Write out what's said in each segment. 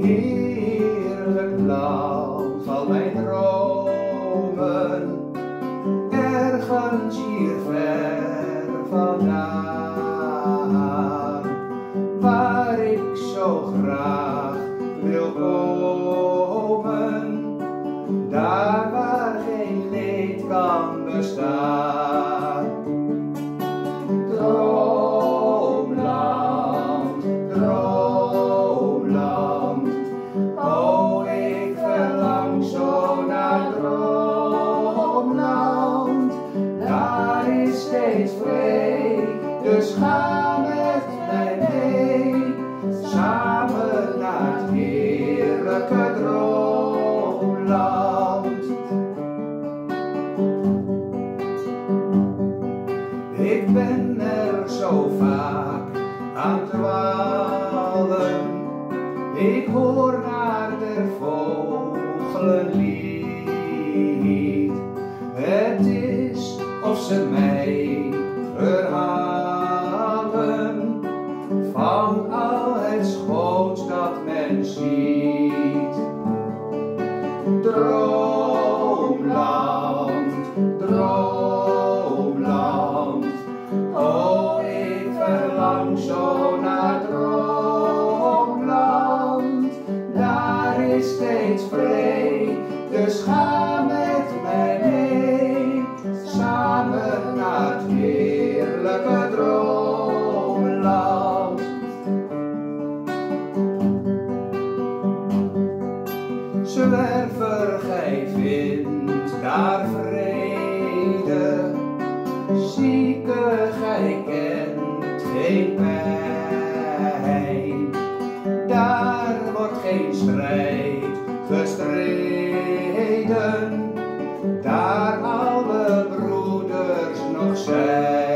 Heerlijk blauw van mijn dromen, ergens hier ver vandaan, waar ik zo graag wil komen, daar waar geen leed kan bestaan. Droomland, droomland, oh ik verlang zo naar droomland, daar is steeds vree, dus ga met mij mee, samen naar het heerlijke droomland. Ik ben er zo vaak aan het dwalen, ik hoor naar de vogelenlied. Het is of ze mij verhalen van al het schoons dat men ziet. Droomland, droomland, oh ik verlang zo naar droomland, daar is steeds vree, dus ga met mij mee, samen naar het heerlijke droomland. Zwerver, gij vindt daar vrede, zieke, gij kent geen pijn, daar wordt geen strijd gestreden, daar alle broeders nog zijn.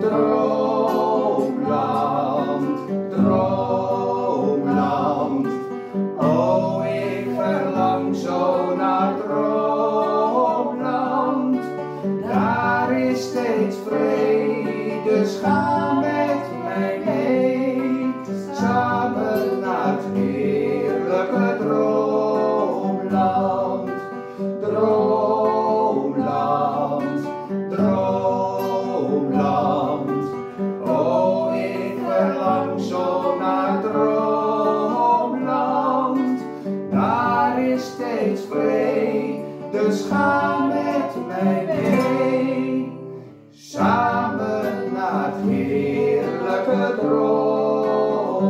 Droomland, droomland, oh ik verlang zo naar droomland, daar is steeds vrede, dus ga met mij mee, samen naar het heerlijke droomland. Droomland, droomland, oh ik verlang zo naar droomland, daar is steeds vrede, dus ga met mij mee, samen naar het heerlijke droomland.